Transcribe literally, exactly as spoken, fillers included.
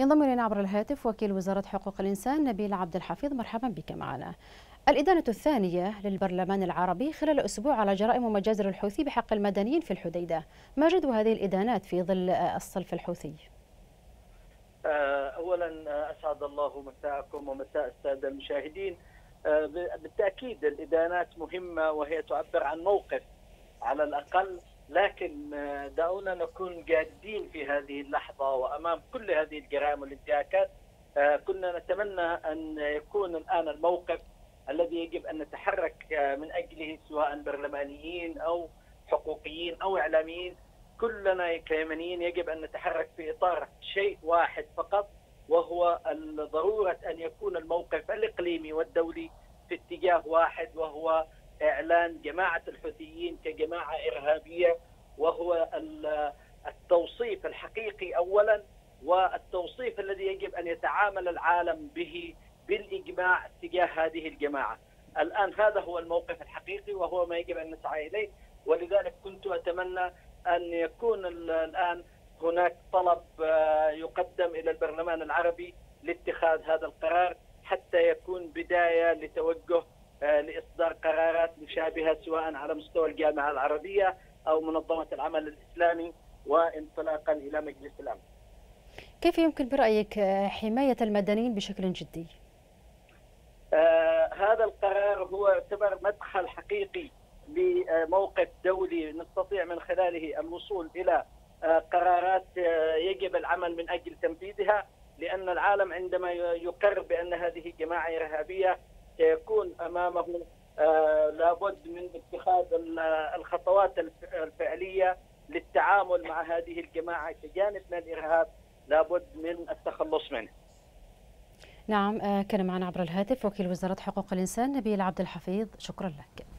ينضم الينا عبر الهاتف وكيل وزارة حقوق الإنسان نبيل عبد الحفيظ، مرحبا بك معنا. الإدانة الثانية للبرلمان العربي خلال أسبوع على جرائم ومجازر الحوثي بحق المدنيين في الحديدة، ما جدوى هذه الإدانات في ظل الصلف الحوثي؟ أولا أسعد الله مساءكم ومساء السادة المشاهدين. بالتأكيد الإدانات مهمة وهي تعبر عن موقف على الأقل، لكن دعونا نكون جادين في هذه اللحظة وأمام كل هذه الجرائم والانتهاكات. كنا نتمنى أن يكون الآن الموقف الذي يجب أن نتحرك من أجله، سواء برلمانيين أو حقوقيين أو إعلاميين، كلنا كيمنيين يجب أن نتحرك في إطار شيء واحد فقط، وهو ضرورة أن يكون الموقف الإقليمي والدولي في اتجاه واحد، وهو إعلان جماعة الحوثيين كجماعة إرهابية، وهو التوصيف الحقيقي أولا، والتوصيف الذي يجب أن يتعامل العالم به بالإجماع تجاه هذه الجماعة. الآن هذا هو الموقف الحقيقي وهو ما يجب أن نسعى إليه، ولذلك كنت أتمنى أن يكون الآن هناك طلب يقدم إلى البرلمان العربي لاتخاذ هذا القرار، حتى يكون بداية لتوجه لإصدار قرارات مشابهة سواء على مستوى الجامعة العربية أو منظمة العمل الإسلامي، وانطلاقا إلى مجلس الأمن. كيف يمكن برأيك حماية المدنيين بشكل جدي؟ آه هذا القرار هو يعتبر مدخل حقيقي لموقف دولي نستطيع من خلاله الوصول إلى آه قرارات آه يجب العمل من أجل تنفيذها، لأن العالم عندما يقر بأن هذه جماعة إرهابية سيكون أمامه آه لابد من اتخاذ الخطوات الفعلية للتعامل مع هذه الجماعة كجانب من الإرهاب، لابد من التخلص منه. نعم، كان معنا عبر الهاتف وكيل وزارة حقوق الإنسان نبيل عبد الحفيظ، شكرا لك.